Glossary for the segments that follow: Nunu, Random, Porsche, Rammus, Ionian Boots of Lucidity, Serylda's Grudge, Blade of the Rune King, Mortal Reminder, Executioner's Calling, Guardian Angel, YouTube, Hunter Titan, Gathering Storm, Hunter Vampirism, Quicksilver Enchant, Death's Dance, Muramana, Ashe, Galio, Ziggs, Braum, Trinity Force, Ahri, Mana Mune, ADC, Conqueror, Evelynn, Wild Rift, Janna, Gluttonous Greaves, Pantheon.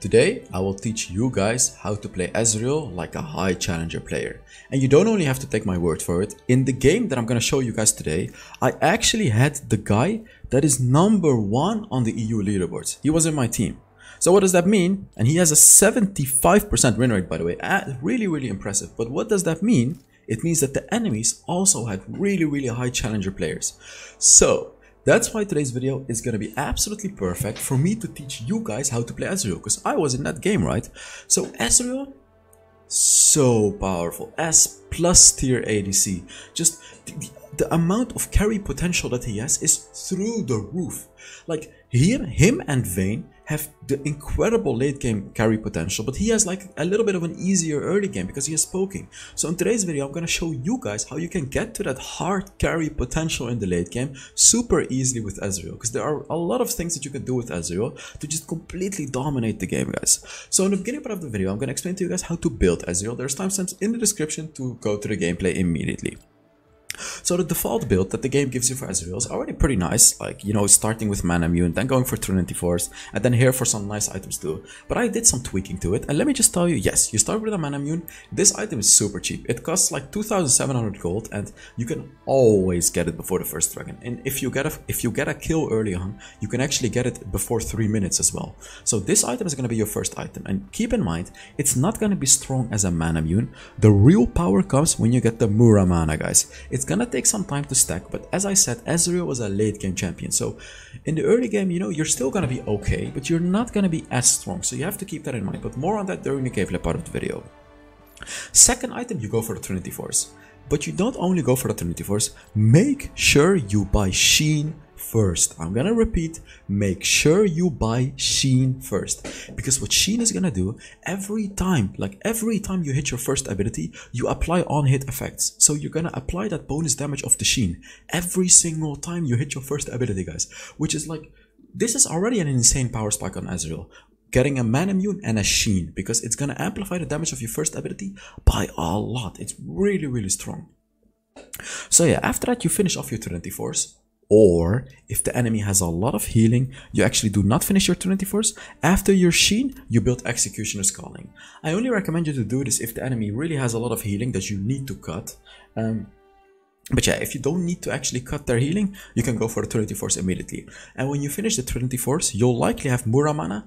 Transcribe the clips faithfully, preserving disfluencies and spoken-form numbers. Today I will teach you guys how to play Ezreal like a high challenger player. And you don't only have to take my word for it. In the game that I'm going to show you guys today, I actually had the guy that is number one on the E U leaderboards. He was in my team. So what does that mean? And he has a seventy-five percent win rate, by the way. Really, really impressive. But what does that mean? It means that the enemies also had really, really high challenger players. So that's why today's video is going to be absolutely perfect for me to teach you guys how to play Ezreal, because I was in that game, right? So Ezreal, so powerful. S plus tier A D C. Just the, the, the amount of carry potential that he has is through the roof. Like him, him and Vayne have the incredible late game carry potential, but he has like a little bit of an easier early game because he has poking. So in today's video, I'm going to show you guys how you can get to that hard carry potential in the late game super easily with Ezreal, because there are a lot of things that you can do with Ezreal to just completely dominate the game, guys. So in the beginning part of the video, I'm going to explain to you guys how to build Ezreal. There's timestamps in the description to go to the gameplay immediately. So the default build that the game gives you for Ezreal is already pretty nice, like, you know, starting with Mana Mune, then going for Trinity Force, and then here for some nice items too. But I did some tweaking to it, and let me just tell you, yes, you start with a Mana Mune. This item is super cheap. It costs like two thousand seven hundred gold, and you can always get it before the first dragon. And if you get a if you get a kill early on, you can actually get it before three minutes as well. So this item is going to be your first item, and keep in mind, it's not going to be strong as a Mana Mune. The real power comes when you get the Muramana, guys. It's gonna take some time to stack, but as I said, Ezreal was a late game champion, so in the early game, you know, you're still gonna be okay, but you're not gonna be as strong, so you have to keep that in mind. But more on that during the gameplay part of the video. Second item, you go for the Trinity Force, but you don't only go for the Trinity Force. Make sure you buy Sheen first. I'm gonna repeat, make sure you buy Sheen first, because what Sheen is gonna do, every time, like every time you hit your first ability, you apply on-hit effects. So you're gonna apply that bonus damage of the Sheen every single time you hit your first ability, guys, which is like, this is already an insane power spike on Ezreal, getting a Mana Mune and a Sheen, because it's gonna amplify the damage of your first ability by a lot. It's really, really strong. So yeah, after that, you finish off your Trinity Force. Or if the enemy has a lot of healing, you actually do not finish your Trinity Force. After your Sheen, you build Executioner's Calling. I only recommend you to do this if the enemy really has a lot of healing that you need to cut. Um, but yeah, if you don't need to actually cut their healing, you can go for the Trinity Force immediately. And when you finish the Trinity Force, you'll likely have Muramana.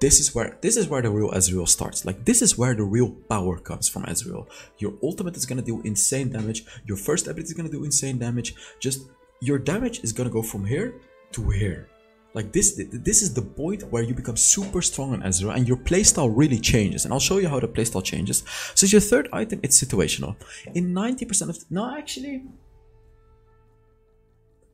This is where this is where the real Ezreal starts. Like, this is where the real power comes from Ezreal. Your ultimate is gonna do insane damage. Your first ability is gonna do insane damage. Just your damage is gonna go from here to here. Like this, this is the point where you become super strong on Ezreal and your playstyle really changes. And I'll show you how the playstyle changes. So your third item, it's situational. In ninety percent of, no, actually,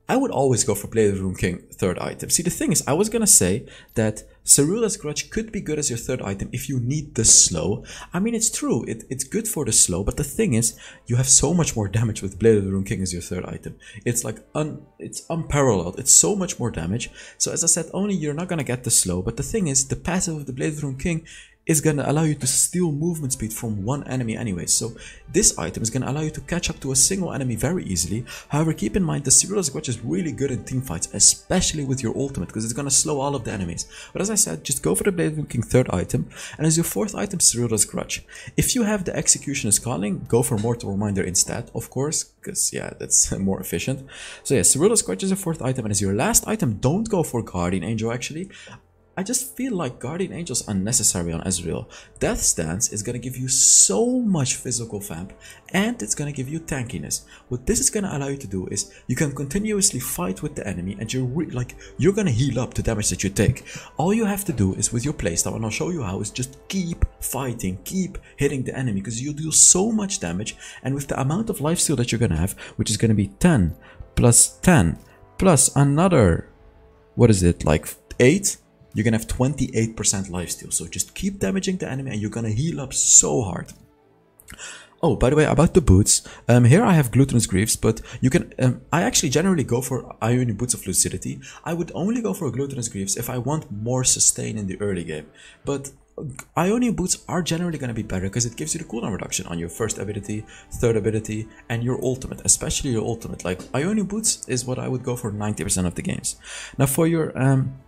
I would always go for Blade of the Rune King third item. See, the thing is, I was gonna say that Serylda's Grudge could be good as your third item if you need the slow. I mean, it's true, it, it's good for the slow, but the thing is, you have so much more damage with Blade of the Rune King as your third item. It's like, un, it's unparalleled, it's so much more damage. So as I said, only you're not gonna get the slow, but the thing is, the passive of the Blade of the Rune King is gonna allow you to steal movement speed from one enemy anyway. So this item is gonna allow you to catch up to a single enemy very easily. However, keep in mind, the Serylda's Grudge is really good in teamfights, especially with your ultimate, because it's gonna slow all of the enemies. But as I said, just go for the Blade of the Rune King third item. And as your fourth item, Serylda's Grudge. If you have the Executioner's Calling, go for Mortal Reminder instead, of course, because yeah, that's more efficient. So yeah, Serylda's Grudge is your fourth item. And as your last item, don't go for Guardian Angel actually. I just feel like Guardian Angel is unnecessary on Ezreal. Death's Dance is going to give you so much physical vamp, and it's going to give you tankiness. What this is going to allow you to do is you can continuously fight with the enemy, and you're re like you're going to heal up the damage that you take. All you have to do is with your playstyle, and I'll show you how, is just keep fighting, keep hitting the enemy, because you do so much damage, and with the amount of lifesteal that you're going to have, which is going to be ten plus ten plus another, what is it, like eight? You're gonna have twenty-eight percent lifesteal, so just keep damaging the enemy and you're gonna heal up so hard. Oh, by the way, about the boots, um, here I have Gluttonous Greaves, but you can, um, I actually generally go for Ionian Boots of Lucidity. I would only go for Gluttonous Greaves if I want more sustain in the early game, but Ionian Boots are generally going to be better because it gives you the cooldown reduction on your first ability, third ability, and your ultimate, especially your ultimate. Like, Ionian Boots is what I would go for ninety percent of the games. Now for your, um...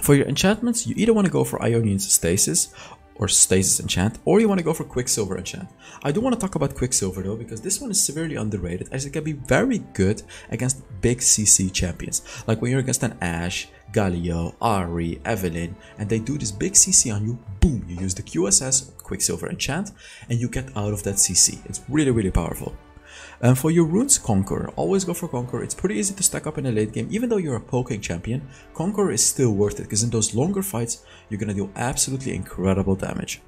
For your enchantments, you either want to go for Ionian's Stasis or Stasis Enchant, or you want to go for Quicksilver Enchant. I do want to talk about Quicksilver though, because this one is severely underrated, as it can be very good against big C C champions. Like when you're against an Ashe, Galio, Ahri, Evelynn, and they do this big C C on you, boom, you use the Q S S, Quicksilver Enchant, and you get out of that C C. It's really, really powerful. And for your runes, Conqueror. Always go for Conqueror. It's pretty easy to stack up in the late game. Even though you're a poking champion, Conqueror is still worth it, because in those longer fights, you're gonna do absolutely incredible damage.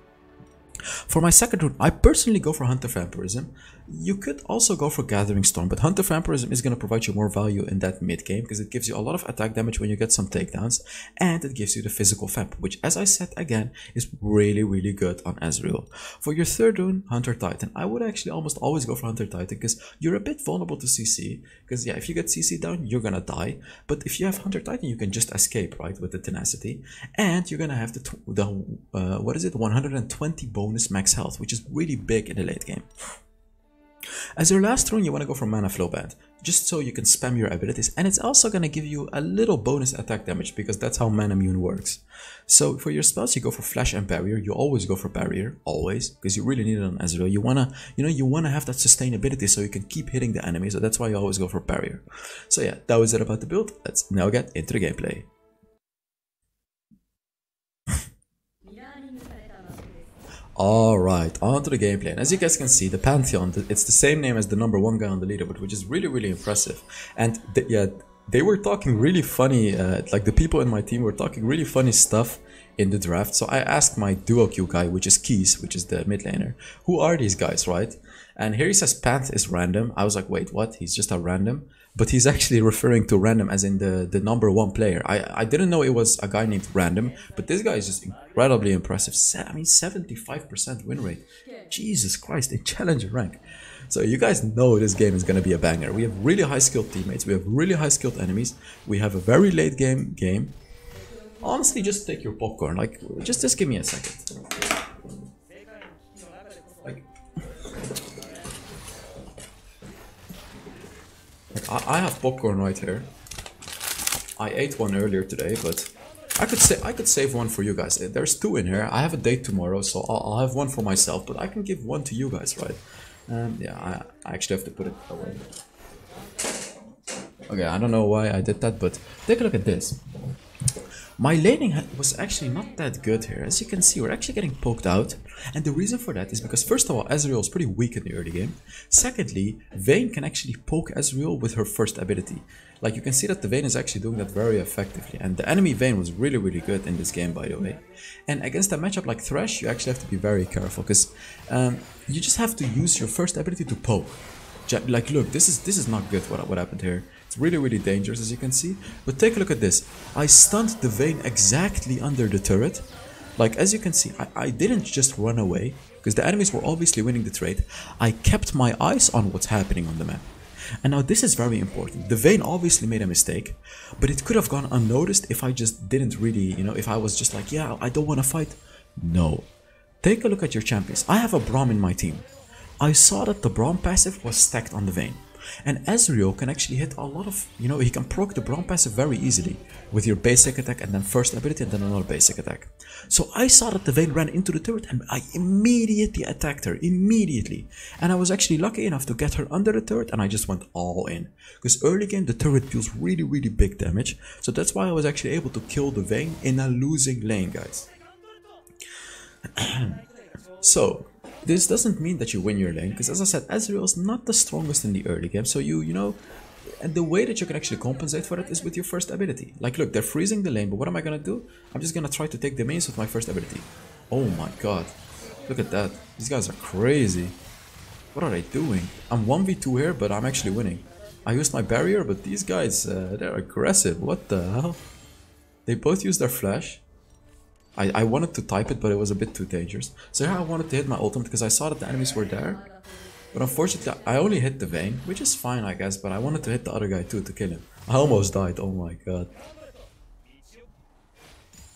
For my second rune, I personally go for Hunter Vampirism. You could also go for Gathering Storm, but Hunter Vampirism is going to provide you more value in that mid game, because it gives you a lot of attack damage when you get some takedowns, and it gives you the physical vamp, which, as I said again, is really, really good on Ezreal. For your third rune, Hunter Titan. I would actually almost always go for Hunter Titan, because you're a bit vulnerable to C C, because yeah, if you get C C down, you're going to die, but if you have Hunter Titan, you can just escape, right, with the tenacity, and you're going to have the, the uh, what is it, one hundred twenty bonus max health, which is really big in the late game. As your last rune, you want to go for Mana Flow Band, just so you can spam your abilities, and it's also going to give you a little bonus attack damage, because that's how Mana Immune works. So for your spells, you go for Flash and Barrier. You always go for Barrier, always, because you really need it on Ezreal. You want to, you know, you want to have that sustainability so you can keep hitting the enemy, so that's why you always go for Barrier. So yeah, that was it about the build. Let's now get into the gameplay. Alright, on to the gameplay, and as you guys can see, the Pantheon, it's the same name as the number one guy on the leaderboard, which is really, really impressive. And th yeah, they were talking really funny, uh, like the people in my team were talking really funny stuff in the draft, so I asked my duo queue guy, which is Keys, which is the mid laner, who are these guys, right? And here he says Panth is Random. I was like, wait, what? He's just a random? But he's actually referring to Random as in the, the number one player. I, I didn't know it was a guy named Random, but this guy is just incredibly impressive. I mean, seventy-five percent win rate. Jesus Christ, in challenger rank. So you guys know this game is going to be a banger. We have really high skilled teammates. We have really high skilled enemies. We have a very late game game. Honestly, just take your popcorn. Like, just, just give me a second. Like... I have popcorn right here. I ate one earlier today, but I could say I could save one for you guys. There's two in here. I have a date tomorrow, so I'll, I'll have one for myself, but I can give one to you guys, right? Um, yeah, I, I actually have to put it away. Okay, I don't know why I did that, but take a look at this. My laning was actually not that good here. As you can see, we're actually getting poked out. And the reason for that is because, first of all, Ezreal is pretty weak in the early game. Secondly, Vayne can actually poke Ezreal with her first ability. Like, you can see that the Vayne is actually doing that very effectively. And the enemy Vayne was really, really good in this game, by the way. And against a matchup like Thresh, you actually have to be very careful. Because um, you just have to use your first ability to poke. Like, look, this is this is not good what, what happened here. It's really, really dangerous, as you can see. But take a look at this. I stunned the Vayne exactly under the turret. Like, as you can see, I, I didn't just run away, because the enemies were obviously winning the trade. I kept my eyes on what's happening on the map. And now this is very important. The Vayne obviously made a mistake, but it could have gone unnoticed if I just didn't really, you know, if I was just like, yeah, I don't want to fight. No. Take a look at your champions. I have a Braum in my team. I saw that the Braum passive was stacked on the Vayne, and Ezreal can actually hit a lot of, you know, he can proc the Braum passive very easily with your basic attack and then first ability and then another basic attack. So I saw that the Vayne ran into the turret and I immediately attacked her, immediately. And I was actually lucky enough to get her under the turret, and I just went all in. Because early game, the turret deals really, really big damage, so that's why I was actually able to kill the Vayne in a losing lane, guys. So... this doesn't mean that you win your lane, because as I said, Ezreal is not the strongest in the early game, so you, you know, and the way that you can actually compensate for it is with your first ability. Like, look, they're freezing the lane, but what am I gonna do? I'm just gonna try to take the mains with my first ability. Oh my god, look at that, these guys are crazy. What are they doing? I'm one v two here, but I'm actually winning. I used my barrier, but these guys, uh, they're aggressive, what the hell? They both used their flash. I, I wanted to type it, but it was a bit too dangerous. So here I wanted to hit my ultimate because I saw that the enemies were there. But unfortunately, I only hit the Vayne, which is fine, I guess. But I wanted to hit the other guy too to kill him. I almost died, oh my god.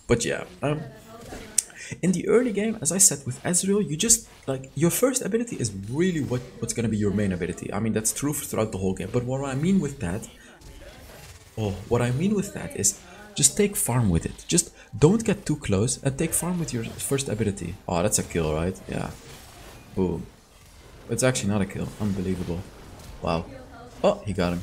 But yeah, um, in the early game, as I said, with Ezreal, you just, like, your first ability is really what, what's going to be your main ability. I mean, that's true throughout the whole game. But what I mean with that, oh, what I mean with that is... Just take farm with it. Just don't get too close and take farm with your first ability. Oh, that's a kill, right? Yeah. Boom. It's actually not a kill. Unbelievable. Wow. Oh, he got him.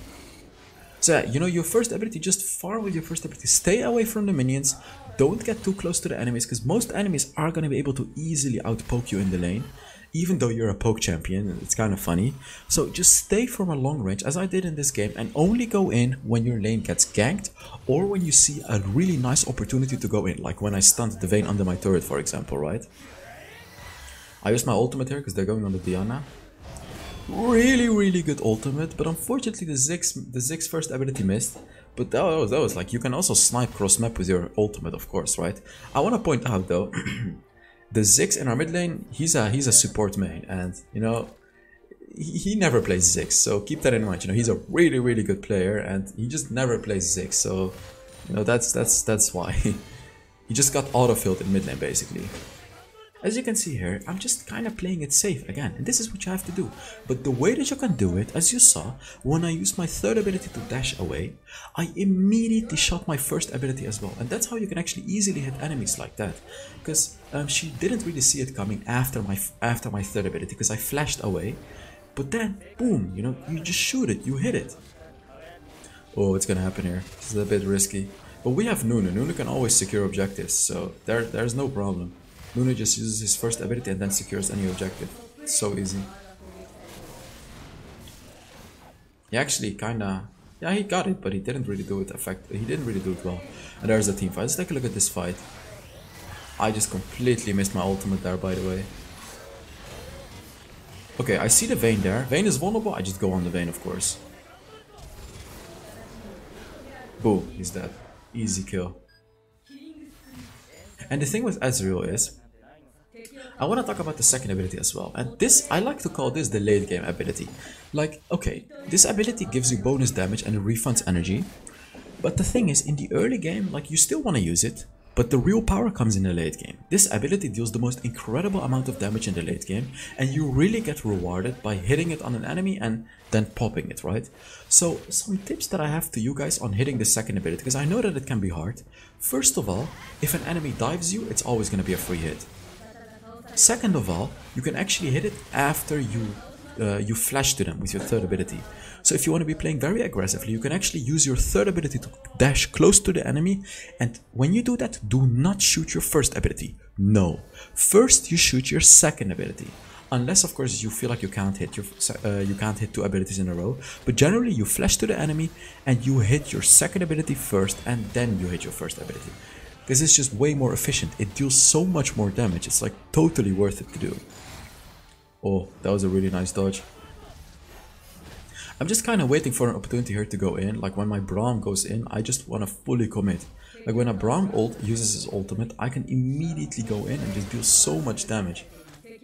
So yeah, you know, your first ability, just farm with your first ability. Stay away from the minions. Don't get too close to the enemies, because most enemies are going to be able to easily outpoke you in the lane, even though you're a poke champion. It's kind of funny. So just stay from a long range, as I did in this game, and only go in when your lane gets ganked or when you see a really nice opportunity to go in, like when I stunned the Vayne under my turret, for example, right? I used my ultimate here because they're going on the Diana. Really, really good ultimate, but unfortunately the Ziggs, the Ziggs first ability missed. But that was, that was like, you can also snipe cross-map with your ultimate, of course, right? I want to point out, though, the Ziggs in our mid lane, he's a, he's a support main, and, you know, he, he never plays Ziggs, so keep that in mind. You know, he's a really, really good player, and he just never plays Ziggs, so, you know, that's, that's, that's why. He just got auto-filled in mid lane, basically. As you can see here, I'm just kind of playing it safe again, and this is what you have to do. But the way that you can do it, as you saw, when I used my third ability to dash away, I immediately shot my first ability as well. And that's how you can actually easily hit enemies like that, because um, she didn't really see it coming after my after my third ability, because I flashed away. But then, boom, you know, you just shoot it, you hit it. Oh, what's gonna happen here? This is a bit risky. But we have Nunu. Nunu can always secure objectives, so there there's no problem. Nunu just uses his first ability and then secures any objective. It's so easy. He actually kinda... yeah, he got it, but he didn't really do it effect. He didn't really do it well. And there's the team fight. Let's take a look at this fight. I just completely missed my ultimate there, by the way. Okay, I see the Vayne there. Vayne is vulnerable. I just go on the Vayne, of course. Boom, he's dead. Easy kill. And the thing with Ezreal is, I want to talk about the second ability as well, and this, I like to call this the late game ability. Like, okay, this ability gives you bonus damage and it refunds energy, but the thing is, in the early game, like, you still want to use it, but the real power comes in the late game. This ability deals the most incredible amount of damage in the late game, and you really get rewarded by hitting it on an enemy and then popping it, right? So some tips that I have to you guys on hitting the second ability, because I know that it can be hard. First of all, if an enemy dives you, it's always going to be a free hit. Second of all, you can actually hit it after you uh, you flash to them with your third ability. So if you want to be playing very aggressively, you can actually use your third ability to dash close to the enemy. And when you do that, do not shoot your first ability. No. First, you shoot your second ability. Unless, of course, you feel like you can't hit your uh, you can't hit two abilities in a row. But generally, you flash to the enemy and you hit your second ability first, and then you hit your first ability. Because it's just way more efficient. It deals so much more damage. It's like totally worth it to do. Oh, that was a really nice dodge. I'm just kind of waiting for an opportunity here to go in. Like when my Braum goes in, I just want to fully commit. Like when a Braum ult uses his ultimate, I can immediately go in and just deal so much damage.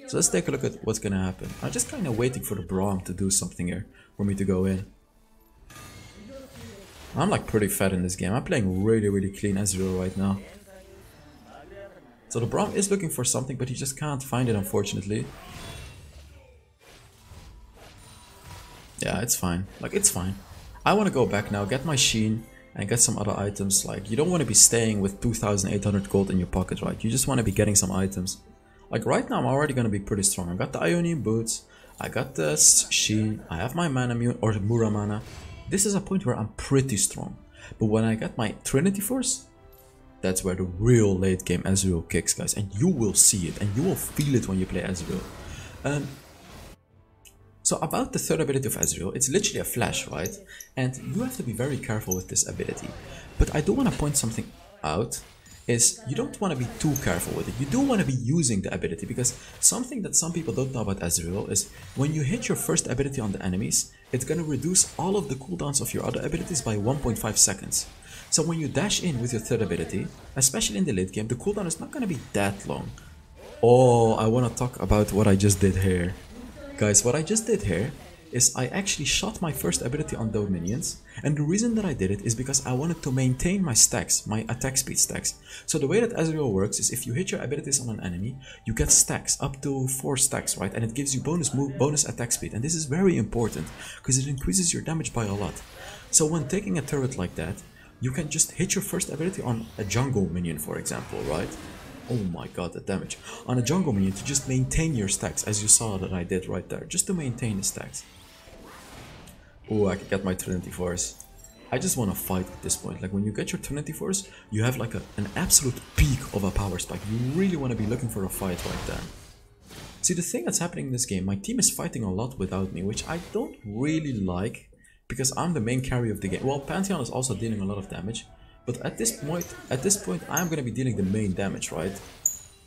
So let's take a look at what's going to happen. I'm just kind of waiting for the Braum to do something here for me to go in. I'm like pretty fat in this game. I'm playing really, really clean Ezreal right now. So the Braum is looking for something, but he just can't find it, unfortunately. Yeah, it's fine. Like, it's fine. I want to go back now, get my Sheen, and get some other items. Like, you don't want to be staying with two thousand eight hundred gold in your pocket, right? You just want to be getting some items. Like, right now, I'm already going to be pretty strong. I got the Ionian Boots. I got the Sheen. I have my Mana or Muramana. This is a point where I'm pretty strong. But when I get my Trinity Force, that's where the real late game Ezreal kicks, guys. And you will see it, and you will feel it when you play Ezreal. Um... So about the third ability of Ezreal, it's literally a flash, right? And you have to be very careful with this ability. But I do want to point something out, is you don't want to be too careful with it. You do want to be using the ability, because something that some people don't know about Ezreal is when you hit your first ability on the enemies, it's going to reduce all of the cooldowns of your other abilities by one point five seconds. So when you dash in with your third ability, especially in the late game, the cooldown is not going to be that long. Oh, I want to talk about what I just did here. Guys, what I just did here is I actually shot my first ability on those minions, and the reason that I did it is because I wanted to maintain my stacks, my attack speed stacks. So the way that Ezreal works is if you hit your abilities on an enemy, you get stacks, up to four stacks, right? And it gives you bonus move, bonus attack speed, and this is very important because it increases your damage by a lot. So when taking a turret like that, you can just hit your first ability on a jungle minion, for example, right? Oh my god, that damage. On a jungle minion to just maintain your stacks, as you saw that I did right there. Just to maintain the stacks. Oh, I can get my Trinity Force. I just want to fight at this point. Like, when you get your Trinity Force, you have like a, an absolute peak of a power spike. You really want to be looking for a fight right there. See, the thing that's happening in this game, my team is fighting a lot without me, which I don't really like, because I'm the main carry of the game. Well, Pantheon is also dealing a lot of damage, but at this point, at this point, I'm going to be dealing the main damage, right?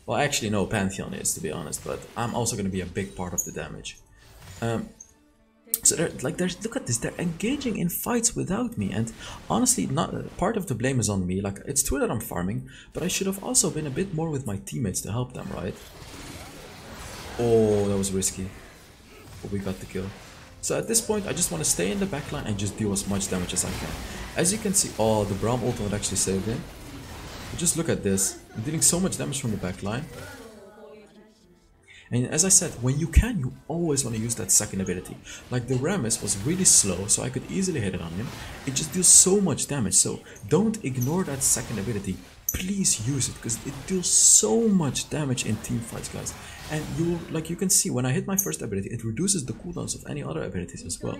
Well, actually, no, Pantheon is, to be honest, but I'm also going to be a big part of the damage. Um, so, they're, like, there's, look at this, they're engaging in fights without me, and honestly, not uh, part of the blame is on me. Like, it's true that I'm farming, but I should have also been a bit more with my teammates to help them, right? Oh, that was risky, but we got the kill. So at this point, I just want to stay in the backline and just deal as much damage as I can. As you can see, oh, the Braum ultimate actually saved him. But just look at this, I'm dealing so much damage from the backline. And as I said, when you can, you always want to use that second ability. Like, the Rammus was really slow, so I could easily hit it on him. It just deals so much damage, so don't ignore that second ability. Please use it, because it deals so much damage in team fights, guys. And you, like you can see, when I hit my first ability, it reduces the cooldowns of any other abilities as well.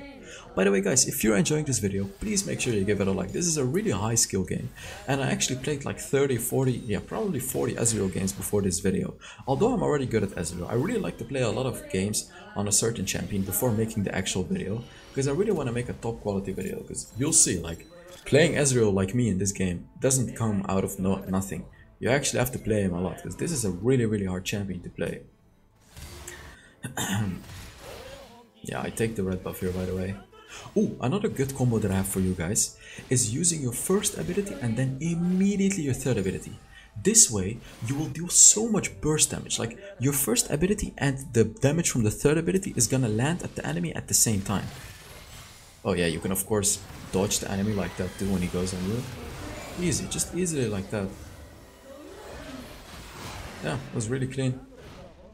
By the way, guys, if you're enjoying this video, please make sure you give it a like. This is a really high skill game, and I actually played like thirty, forty, yeah, probably forty Ezreal games before this video. Although I'm already good at Ezreal, I really like to play a lot of games on a certain champion before making the actual video, because I really want to make a top quality video, because you'll see, like, playing Ezreal like me in this game doesn't come out of no nothing. You actually have to play him a lot, because this is a really, really hard champion to play. Yeah, I take the red buff here, by the way. Ooh, another good combo that I have for you guys is using your first ability and then immediately your third ability. This way, you will deal so much burst damage. Like, your first ability and the damage from the third ability is gonna land at the enemy at the same time. Oh yeah, you can of course dodge the enemy like that too when he goes on you. Easy, just easily like that. Yeah, it was really clean.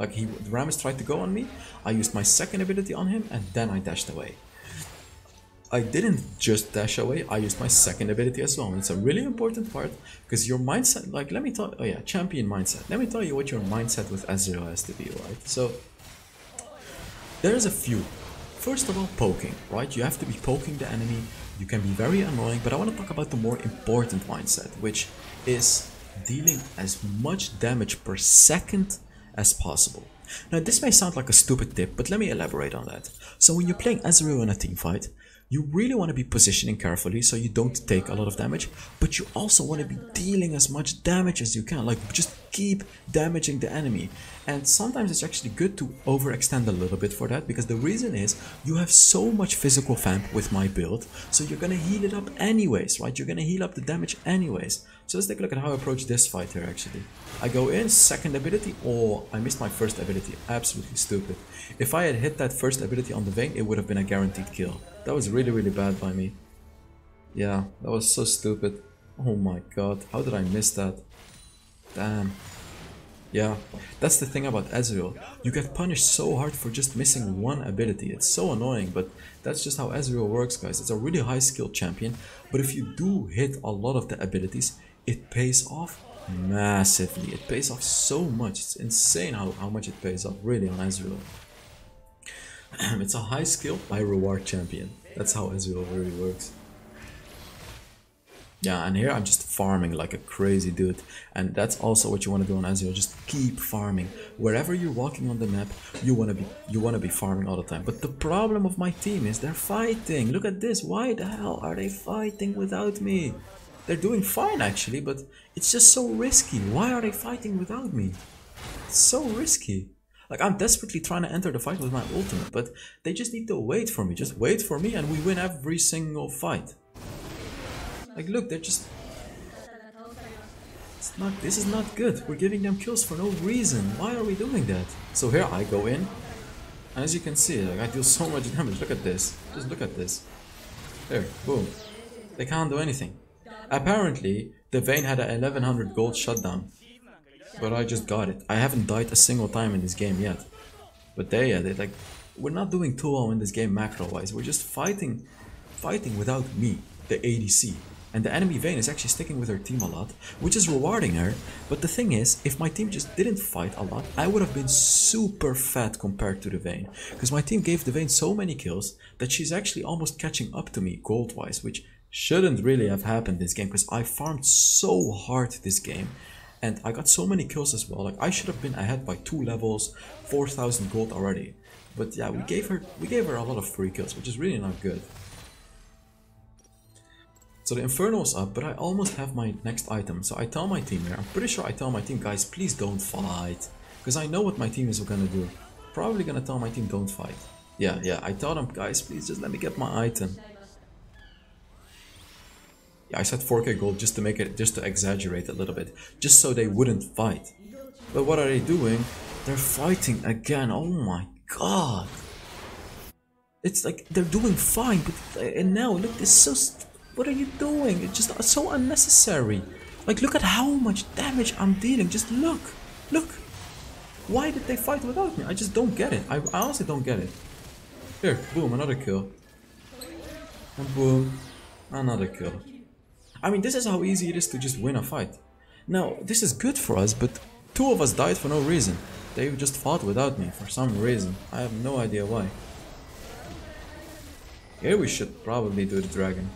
Like, he, Rammus tried to go on me, I used my second ability on him, and then I dashed away. I didn't just dash away, I used my second ability as well, and it's a really important part, because your mindset, like, let me tell, oh yeah, champion mindset. Let me tell you what your mindset with Ezreal has to be, right? So, there's a few. First of all, poking, right? You have to be poking the enemy. You can be very annoying, but I want to talk about the more important mindset, which is dealing as much damage per second as possible. Now, this may sound like a stupid tip, but let me elaborate on that. So when you're playing Ezreal in a teamfight, you really want to be positioning carefully so you don't take a lot of damage, but you also want to be dealing as much damage as you can. Like, just keep damaging the enemy. And sometimes it's actually good to overextend a little bit for that, because the reason is you have so much physical vamp with my build, so you're gonna heal it up anyways, right? You're gonna heal up the damage anyways. So let's take a look at how I approach this fight here, actually. I go in, second ability, or I missed my first ability. Absolutely stupid. If I had hit that first ability on the Vayne, it would have been a guaranteed kill. That was really, really bad by me. Yeah, that was so stupid. Oh my god, how did I miss that? Damn. Yeah, that's the thing about Ezreal. You get punished so hard for just missing one ability. It's so annoying, but that's just how Ezreal works, guys. It's a really high skilled champion, but if you do hit a lot of the abilities, it pays off massively. It pays off so much. It's insane how, how much it pays off, really, on Ezreal. It's a high skill, high reward champion. That's how Ezreal really works. Yeah, and here I'm just farming like a crazy dude. And that's also what you want to do on Ezreal. Just keep farming. Wherever you're walking on the map, you want to be you want to be farming all the time. But the problem of my team is they're fighting. Look at this. Why the hell are they fighting without me? They're doing fine actually, but it's just so risky. Why are they fighting without me? It's so risky. Like, I'm desperately trying to enter the fight with my ultimate, but they just need to wait for me. Just wait for me and we win every single fight. Like, look, they're just... It's not, this is not good. We're giving them kills for no reason. Why are we doing that? So here I go in. And as you can see, like, I deal so much damage. Look at this. Just look at this. There, boom. They can't do anything. Apparently, the Vayne had an eleven hundred gold shutdown. But I just got it. I haven't died a single time in this game yet. But there, yeah, they like... We're not doing too well in this game macro-wise. We're just fighting... Fighting without me, the A D C. And the enemy Vayne is actually sticking with her team a lot, which is rewarding her. But the thing is, if my team just didn't fight a lot, I would have been super fat compared to the Vayne, because my team gave the Vayne so many kills that she's actually almost catching up to me gold wise, which shouldn't really have happened this game, because I farmed so hard this game and I got so many kills as well. Like, I should have been ahead by two levels, four thousand gold already. But yeah, we gave her we gave her a lot of free kills, which is really not good. So the Inferno's up, but I almost have my next item. So I tell my team here, I'm pretty sure I tell my team, guys, please don't fight. Because I know what my team is gonna do. Probably gonna tell my team don't fight. Yeah, yeah, I tell them, guys, please just let me get my item. Yeah, I said four K gold just to make it, just to exaggerate a little bit. Just so they wouldn't fight. But what are they doing? They're fighting again, oh my god. It's like, they're doing fine, but and now, look, this is so... St What are you doing? It's just so unnecessary. Like, look at how much damage I'm dealing. Just look. Look. Why did they fight without me? I just don't get it. I, I honestly don't get it. Here, boom, another kill. And boom, another kill. I mean, this is how easy it is to just win a fight. Now, this is good for us, but two of us died for no reason. They just fought without me for some reason. I have no idea why. Here we should probably do the dragon.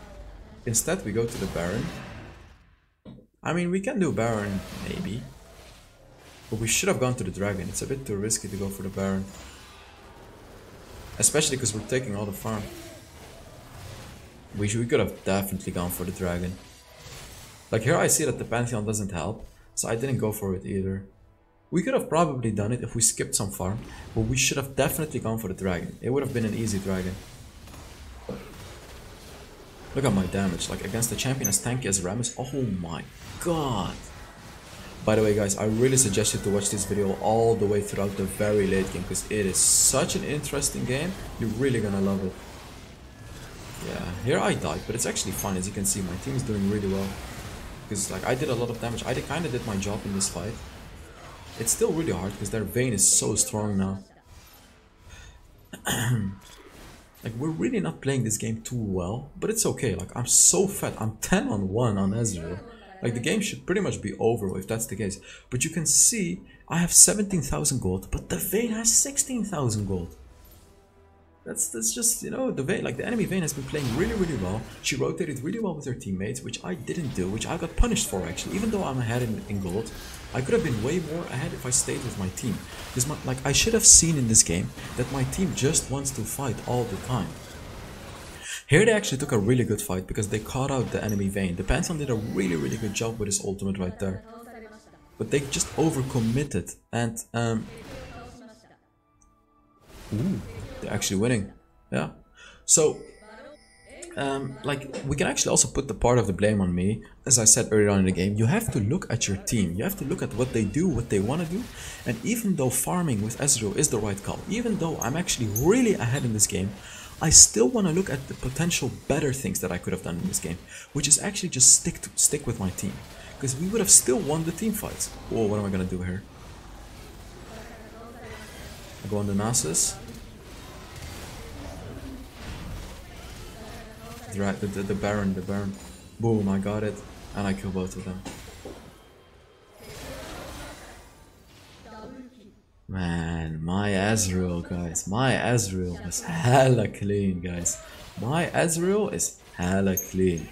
Instead we go to the Baron. I mean, we can do Baron, maybe. But we should have gone to the Dragon. It's a bit too risky to go for the Baron. Especially because we're taking all the farm. We, should, we could have definitely gone for the Dragon. Like, here I see that the Pantheon doesn't help. So I didn't go for it either. We could have probably done it if we skipped some farm. But we should have definitely gone for the Dragon. It would have been an easy Dragon. Look at my damage, like, against the champion as tanky as Rammus. Oh my god. By the way, guys, I really suggest you to watch this video all the way throughout the very late game, because it is such an interesting game. You're really gonna love it. Yeah, here I died, but it's actually fun. As you can see, my team is doing really well. Because, like, I did a lot of damage. I kinda did my job in this fight. It's still really hard, because their Vayne is so strong now. Like, we're really not playing this game too well, but it's okay. Like, I'm so fat. I'm ten on one on Ezreal. Like, the game should pretty much be over if that's the case. But you can see, I have seventeen thousand gold, but the Vayne has sixteen thousand gold. That's that's just, you know, the Vayne, like, the enemy Vayne has been playing really, really well. She rotated really well with her teammates, which I didn't do, which I got punished for, actually. Even though I'm ahead in, in gold, I could have been way more ahead if I stayed with my team. Because, my, like, I should have seen in this game that my team just wants to fight all the time. Here they actually took a really good fight because they caught out the enemy Vayne. The Pantheon did a really, really good job with his ultimate right there. But they just overcommitted and, um... ooh, they're actually winning. Yeah. So... Um, like, we can actually also put the part of the blame on me. As I said earlier on in the game, you have to look at your team. You have to look at what they do, what they want to do. And even though farming with Ezreal is the right call, even though I'm actually really ahead in this game, I still want to look at the potential better things that I could have done in this game, which is actually just stick to stick with my team, because we would have still won the team fights. Oh, what am I gonna do here? I go on the Nasus. Right, the, the, the Baron, the Baron. Boom, I got it. And I kill both of them. Man, my Ezreal, guys. My Ezreal is hella clean, guys. My Ezreal is hella clean.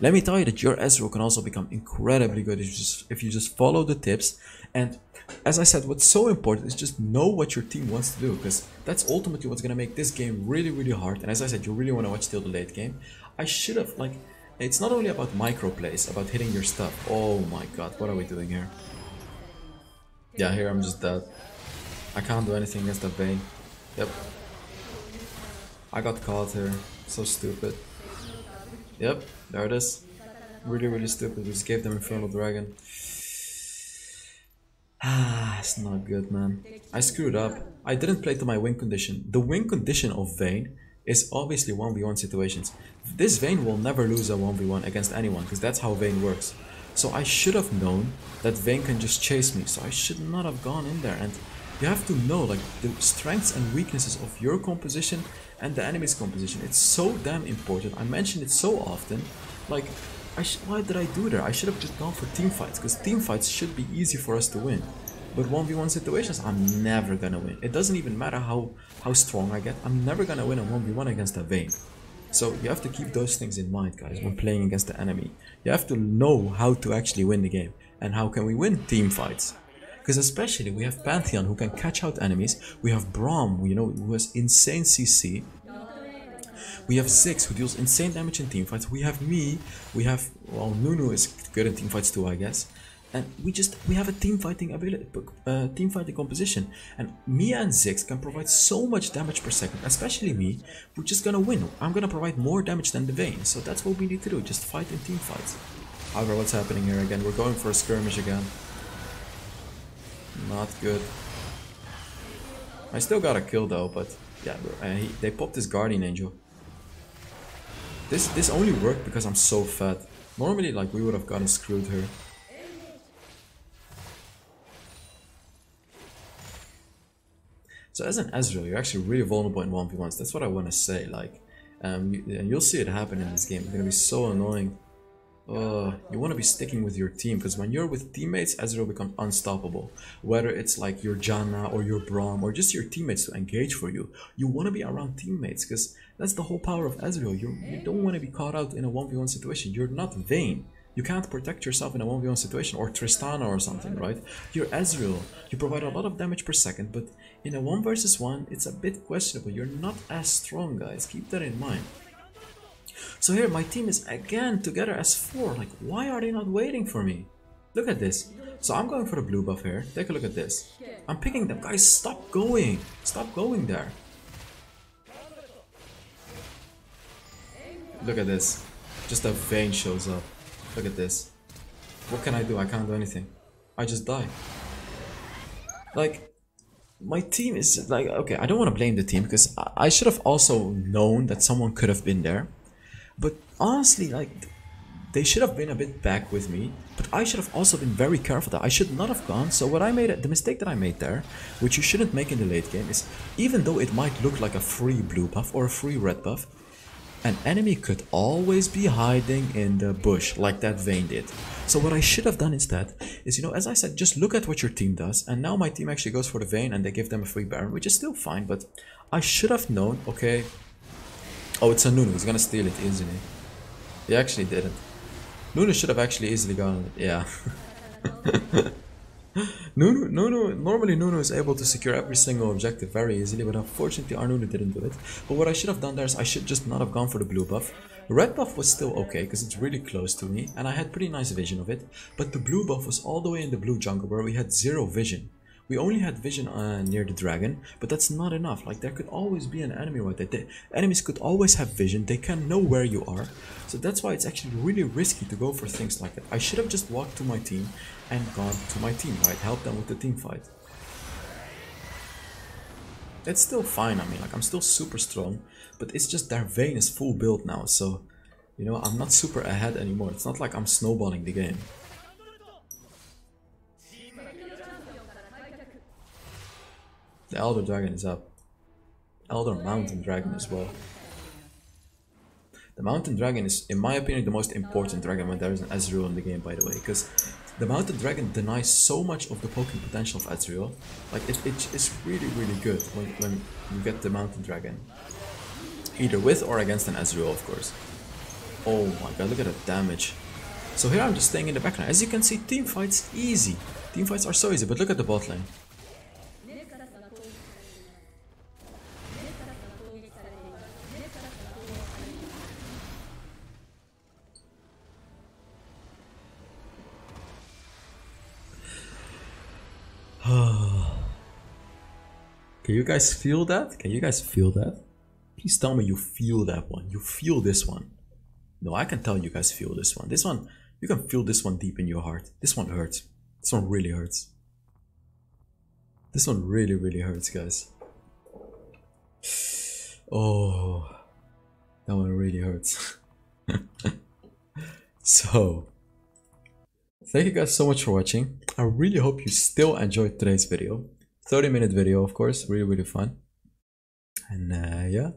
Let me tell you that your Ezreal can also become incredibly good if you just, if you just follow the tips. And as I said, what's so important is just know what your team wants to do, because that's ultimately what's going to make this game really, really hard. And as I said, you really want to watch till the late game. I should have, like, it's not only about micro plays, about hitting your stuff. Oh my god, what are we doing here? Yeah, here I'm just dead. I can't do anything against that Vayne. Yep. I got caught here. So stupid. Yep, there it is. Really, really stupid. We just gave them Infernal Dragon. Ah, it's not good, man. I screwed up. I didn't play to my win condition. The win condition of Vayne is obviously one v one situations. This Vayne will never lose a one v one against anyone, because that's how Vayne works. So I should have known that Vayne can just chase me, so I should not have gone in there. And you have to know, like, the strengths and weaknesses of your composition and the enemy's composition. It's so damn important. I mention it so often. Like, I sh why did I do that? I should have just gone for team fights, because team fights should be easy for us to win. But one v one situations, I'm never gonna win. It doesn't even matter how how strong I get. I'm never gonna win a one v one against a Vayne. So you have to keep those things in mind, guys, when playing against the enemy. You have to know how to actually win the game and how can we win team fights. Because especially we have Pantheon who can catch out enemies. We have Braum, you know, who has insane C C. We have Ziggs who deals insane damage in teamfights. We have me. We have, well, Nunu is good in teamfights too, I guess. And we just we have a team fighting ability, uh, team fighting composition. And me and Ziggs can provide so much damage per second. Especially me, we're just gonna win. I'm gonna provide more damage than the Vayne. So that's what we need to do. Just fight in teamfights. However, what's happening here again? We're going for a skirmish again. Not good. I still got a kill though, but yeah, uh, he, they popped this Guardian Angel. This this only worked because I'm so fat. Normally, like, we would have gotten screwed here. So as an Ezreal, you're actually really vulnerable in one v ones. That's what I want to say. Like, um, you, and you'll see it happen in this game. It's gonna be so annoying. Uh, you want to be sticking with your team, because when you're with teammates, Ezreal becomes unstoppable. Whether it's like your Janna or your Braum or just your teammates to engage for you, you want to be around teammates, because that's the whole power of Ezreal. You, you don't want to be caught out in a one v one situation. You're not Vayne. You can't protect yourself in a one v one situation, or Tristana or something, right? You're Ezreal. You provide a lot of damage per second, but in a one versus one, it's a bit questionable. You're not as strong, guys. Keep that in mind. So here my team is again together as four. Like, why are they not waiting for me? Look at this. So I'm going for the blue buff here. Take a look at this. I'm picking them. Guys, stop going. Stop going there. Look at this. Just a Vayne shows up. Look at this. What can I do? I can't do anything. I just die. Like, my team is like, okay, I don't want to blame the team, because I should have also known that someone could have been there. But honestly, like, they should have been a bit back with me, but I should have also been very careful that I should not have gone. So what I made, the mistake that I made there, which you shouldn't make in the late game, is even though it might look like a free blue buff or a free red buff, an enemy could always be hiding in the bush, like that Vayne did. So what I should have done instead is, you know, as I said, just look at what your team does. And now my team actually goes for the Vayne and they give them a free Baron, which is still fine, but I should have known, okay. Oh, it's a Nunu. He's gonna steal it easily. He actually didn't. Nunu should have actually easily gotten it. Yeah. Nunu, Nunu, normally Nunu is able to secure every single objective very easily, but unfortunately our Nunu didn't do it. But what I should have done there is I should just not have gone for the blue buff. Red buff was still okay, because it's really close to me, and I had pretty nice vision of it. But the blue buff was all the way in the blue jungle, where we had zero vision. We only had vision uh, near the dragon, but that's not enough. Like, there could always be an enemy right there. They, enemies could always have vision. They can know where you are. So that's why it's actually really risky to go for things like that. I should have just walked to my team and gone to my team, right? Help them with the team fight. It's still fine. I mean, like, I'm still super strong, but it's just their Vayne is full build now. So, you know, I'm not super ahead anymore. It's not like I'm snowballing the game. The Elder Dragon is up. Elder Mountain Dragon as well. The Mountain Dragon is, in my opinion, the most important dragon when there is an Ezreal in the game, by the way. Because the Mountain Dragon denies so much of the poking potential of Ezreal. Like, it, it, it's really, really good when, when you get the Mountain Dragon. Either with or against an Ezreal, of course. Oh my god, look at the damage. So here I'm just staying in the background. As you can see, team fights easy. Team fights are so easy, but look at the bot lane. Can you guys feel that? Can you guys feel that? Please tell me you feel that one. You feel this one. No, I can tell you guys feel this one. This one, you can feel this one deep in your heart. This one hurts. This one really hurts. This one really, really hurts, guys. Oh, that one really hurts. So, thank you guys so much for watching. I really hope you still enjoyed today's video. thirty minute video, of course, really, really fun. And uh, yeah,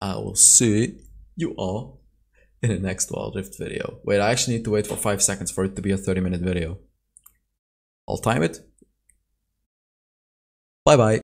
I will see you all in the next Wild Rift video. Wait, I actually need to wait for five seconds for it to be a thirty minute video. I'll time it. Bye bye.